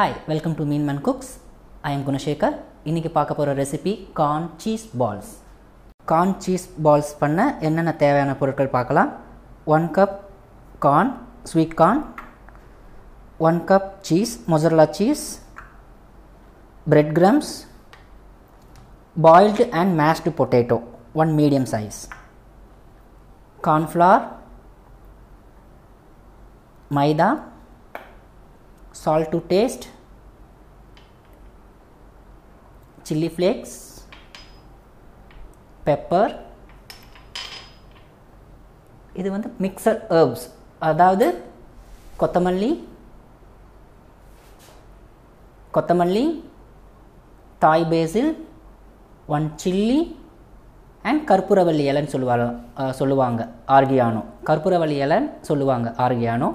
Hi, welcome to Mean Man Cooks. I am Gunashaker. இன்னைக்கு பார்க்க போற recipe corn cheese balls. Corn cheese balls பண்ண என்னென்ன தேவையான பொருட்கள் பார்க்கலாம். 1 cup corn, sweet corn, 1 cup cheese, mozzarella cheese, bread crumbs, boiled and mashed potato, one medium size, corn flour, maida, salt to taste, chili flakes, pepper. இது வந்து mixer herbs, அதாவது கொத்தமல்லி, தாய் பேசில், ஒன் சில்லி அண்ட் கற்பூரவள்ளி இலைன்னு சொல்லுவாங்க ஆர்கியானோ. கற்பூரவள்ளி இலைன்னு சொல்லுவாங்க ஆர்கியானோ.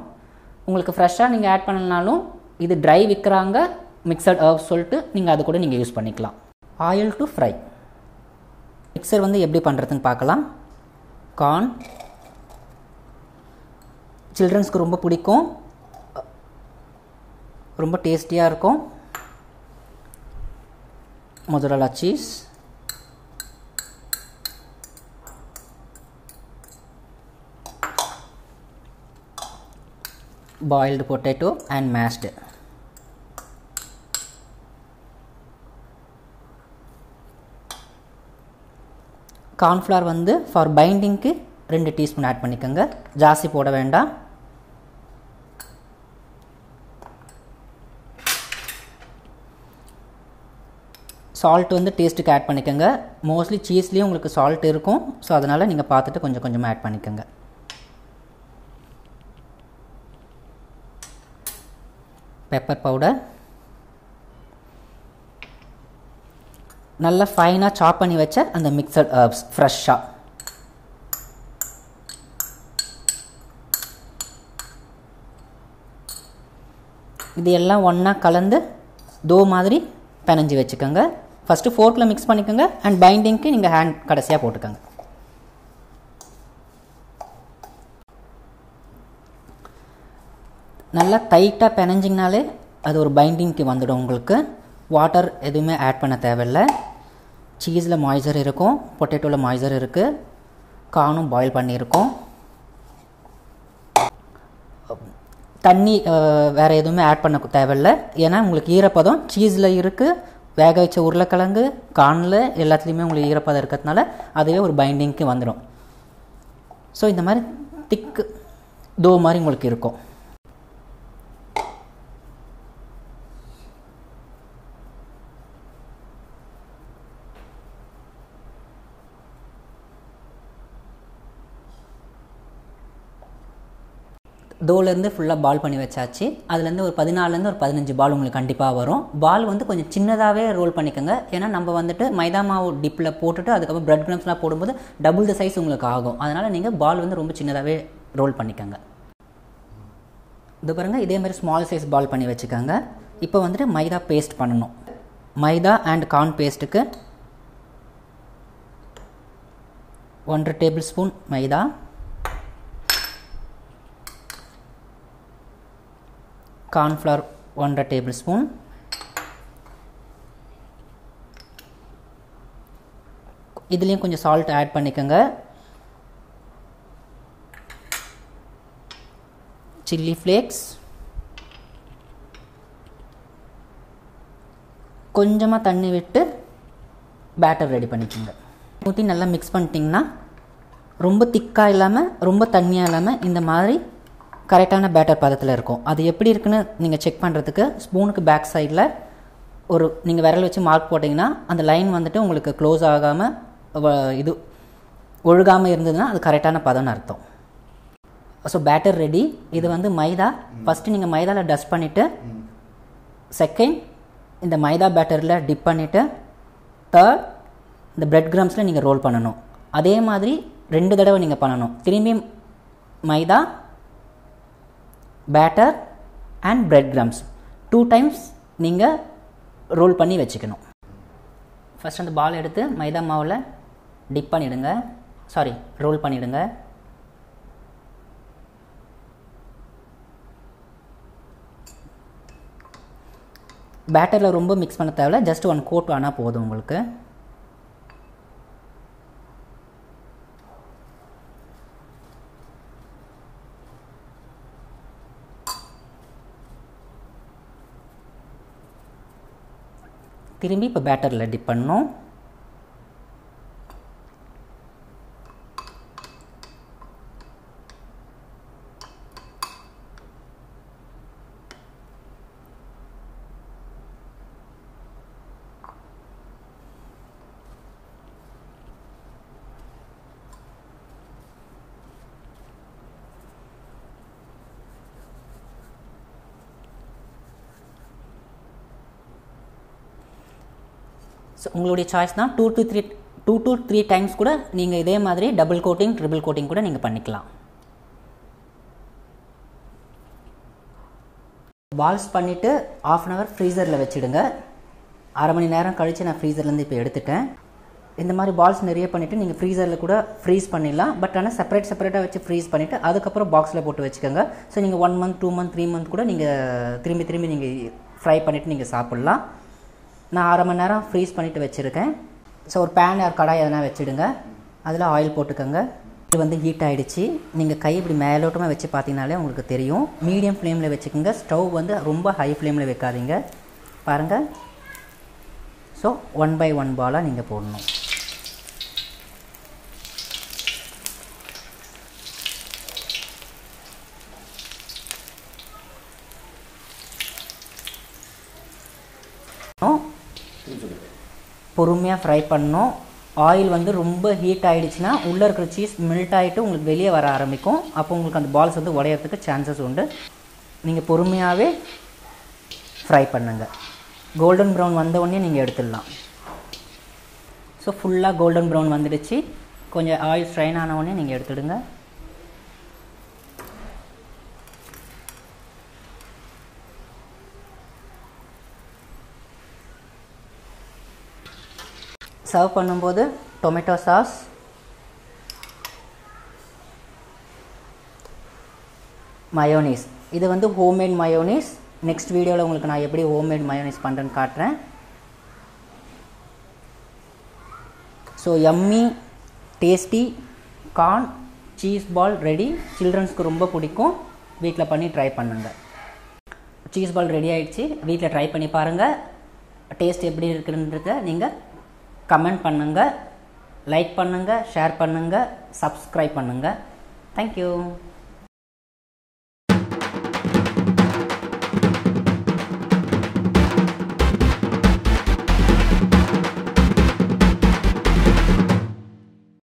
உங்களுக்கு ஃப்ரெஷ்ஷாக நீங்கள் ஆட் பண்ணலனாலும் இது ட்ரை விற்கிறாங்க மிக்சட் ஹர்ப்ஸ் சொல்லிட்டு நீங்கள் அது கூட நீங்கள் யூஸ் பண்ணிக்கலாம். Oil to fry. மிக்சர் வந்து எப்படி பண்ணுறதுன்னு பார்க்கலாம். கார்ன் சில்ட்ரன்ஸ்க்கு ரொம்ப பிடிக்கும், ரொம்ப டேஸ்டியாக இருக்கும். Mozzarella cheese, boiled potato and mashed. Corn flour vandu for binding ku 2 teaspoon add panikonga, jaasi poda venda. Salt vandu taste ku add panikonga, mostly cheese liye ungalku salt irukum, so adanal neenga paathittu konjam konjam add panikonga. Pepper powder, நல்லா ஃபைனாக சாப் பண்ணி வச்ச அந்த mixed herbs ஃப்ரெஷ்ஷாக. இது எல்லாம் ஒன்றா கலந்து தோ மாதிரி பெனஞ்சி வச்சுக்கோங்க. ஃபஸ்ட்டு ஃபோர்க்கில் மிக்ஸ் பண்ணிக்கோங்க அண்ட் பைண்டிங்க்கு நீங்கள் ஹேண்ட் கடைசியாக போட்டுக்கோங்க. நல்லா டைட்டாக பெனஞ்சிங்கனாலே அது ஒரு பைண்டிங்க்கு வந்துடும். உங்களுக்கு வாட்டர் எதுவுமே ஆட் பண்ண தேவையில்லை. சீஸில் மாய்ச்சர் இருக்கும், பொட்டேட்டோவில் மாய்ச்சர் இருக்குது, கார்னும் பாயில் பண்ணியிருக்கோம். தண்ணி வேறு எதுவுமே ஆட் பண்ண தேவையில்லை, ஏன்னா உங்களுக்கு ஈரப்பதம் சீஸில் இருக்குது. வேக வச்ச உருளைக்கிழங்கு, கார்னில் எல்லாத்துலேயுமே உங்களுக்கு ஈரப்பதம் இருக்கிறதுனால அதுவே ஒரு பைண்டிங்க்கு வந்துடும். ஸோ இந்த மாதிரி திக்கு தோ மாதிரி உங்களுக்கு இருக்கும். தோலேருந்து ஃபுல்லாக பால் பண்ணி வச்சாச்சு. அதுலேருந்து ஒரு 14 to 15 பால் உங்களுக்கு கண்டிப்பாக வரும். பால் வந்து கொஞ்சம் சின்னதாகவே ரோல் பண்ணிக்கோங்க, ஏன்னா நம்ம வந்துட்டு மைதா மாவு டிப்பில் போட்டுட்டு அதுக்கப்புறம் பிரெட் கிரம்ஸ்லாம் போடும்போது டபுள் த சைஸ் உங்களுக்கு ஆகும். அதனால் நீங்கள் பால் வந்து ரொம்ப சின்னதாகவே ரோல் பண்ணிக்கோங்க. இது பாருங்கள், இதேமாதிரி ஸ்மால் சைஸ் பால் பண்ணி வச்சுக்கோங்க. இப்போ வந்துட்டு மைதா பேஸ்ட் பண்ணணும். மைதா அண்ட் கார்ன் பேஸ்ட்டுக்கு 1.5 tablespoon maida, 1 tablespoon corn flour, இதுலேயும் கொஞ்சம் சால்ட் ஆட் பண்ணிக்கோங்க, சில்லி ஃப்ளேக்ஸ், கொஞ்சமாக தண்ணி விட்டு பேட்டர் ரெடி பண்ணிக்கோங்க. ஊற்றி நல்லா மிக்ஸ் பண்ணிட்டிங்கன்னா ரொம்ப திக்காக இல்லாமல் ரொம்ப தண்ணியாக இல்லாமல் இந்த மாதிரி கரெக்டான பேட்டர் பதத்தில் இருக்கும். அது எப்படி இருக்குன்னு நீங்கள் செக் பண்ணுறதுக்கு ஸ்பூனுக்கு பேக் சைடில் ஒரு நீங்கள் விரல் வச்சு மார்க் போட்டிங்கன்னா அந்த லைன் வந்துட்டு உங்களுக்கு க்ளோஸ் ஆகாமல் இது ஒழுகாமல் இருந்ததுன்னா அது கரெக்டான பதம்னு அர்த்தம். So batter ready. இது வந்து மைதா. ஃபஸ்ட்டு நீங்கள் மைதாவில் டஸ்ட் பண்ணிவிட்டு, செகண்ட் இந்த மைதா பேட்டரில் டிப் பண்ணிவிட்டு, தேர்ட் இந்த பிரெட் கிரம்ஸில் நீங்கள் ரோல் பண்ணணும். அதே மாதிரி 2 தடவை நீங்கள் பண்ணணும். திரும்பி maida, batter and bread crumbs 2 times நீங்கள் ரோல் பண்ணி வச்சுக்கணும். ஃபஸ்ட் அந்த பால் எடுத்து மைதா மாவில் ரோல் பண்ணிவிடுங்க. பேட்டர்ல ரொம்ப mix பண்ண தேவையில்லை just one coat ஆனா போதும் உங்களுக்கு திரும்பி இப்ப பேட்டர்ல டிப் பண்ணனும் So, உங்களுடைய சாய்ஸ் தான் 2 to 3 டைம்ஸ் கூட நீங்க இதே மாதிரி டபுள் கோட்டிங் ட்ரிபிள் கோட்டிங் கூட நீங்க பண்ணிக்கலாம் வால்ஸ் பண்ணிட்டு 1/2 hour ஃப்ரீசர்ல வச்சிடுங்க அரை மணி நேரம் கழிச்சு நான் ஃப்ரீசர்ல இருந்து இப்ப எடுத்துட்டேன் இந்த மாதிரி பால்ஸ் நிறைய பண்ணிட்டு நீங்க ஃப்ரீசர்ல கூட ஃப்ரீஸ் பண்ணிடலாம் பட் انا செப்பரேட்டா வச்சு ஃப்ரீஸ் பண்ணிட்டு அதுக்கு அப்புறம் பாக்ஸ்ல போட்டு வெச்சுக்கங்க சோ நீங்க 1 month 2 month 3 month கூட நீங்க திரும்பி நீங்க ஃப்ரை பண்ணிட்டு நீங்க சாப்பிடலாம் நான் அரை மணி நேரம் ஃப்ரீஸ் பண்ணிட்டு வச்சிருக்கேன் சோ ஒரு pan or கடாய் எதனா வெச்சிடுங்க அதுல ஆயில் போட்டுக்கங்க இது வந்து ஹீட் ஆயிடுச்சு நீங்க கை இப்படி மேலோட்டமா வெச்சு பாத்தீங்கனாலே உங்களுக்கு தெரியும் மீடியம் ஃப்ளேம்ல வெச்சுக்கங்க ஸ்டவ் வந்து ரொம்ப ஹை ஃப்ளேம்ல வைக்காதீங்க பாருங்க சோ 1 by 1 பாலா நீங்க போடணும் பொறுமையா ஃப்ரை பண்ணனும் ஆயில் வந்து ரொம்ப ஹீட் ஆயிடுச்சுனா உள்ள இருக்கிற சீஸ் மெல்ட் ஆயிட்டு உங்களுக்கு வெளிய வர ஆரம்பிக்கும் அப்ப உங்களுக்கு அந்த பால்ஸ் வந்து உடையறதுக்கு சான்சஸ் உண்டு நீங்க பொறுமையாவே ஃப்ரை பண்ணுங்க golden brown வந்த உடனே நீங்க எடுத்துடலாம் சோ ஃபுல்லா golden brown வந்துடுச்சு கொஞ்சம் ஆயில் ஸ்ட்ரைன் ஆன உடனே நீங்க எடுத்துடுங்க சர்வ் பண்ணும்போது டொமேட்டோ சாஸ் மயோனீஸ் இது வந்து ஹோம்மேட் மயோனீஸ் நெக்ஸ்ட் வீடியோல உங்களுக்கு நான் எப்படி ஹோம்மேட் மயோனீஸ் பண்றேன்னு காட்றேன் so yummy tasty corn cheese ball ready சில்ட்ரன்ஸ்க்கு ரொம்ப பிடிக்கும் வீட்ல பண்ணி ட்ரை பண்ணுங்க சீஸ் பால் ரெடி ஆயிடுச்சு வீட்ல ட்ரை பண்ணி பாருங்க டேஸ்ட் எப்படி இருக்குன்றத நீங்க Comment பண்ணுங்க லைக் பண்ணுங்க ஷேர் பண்ணுங்க Subscribe பண்ணுங்க Thank you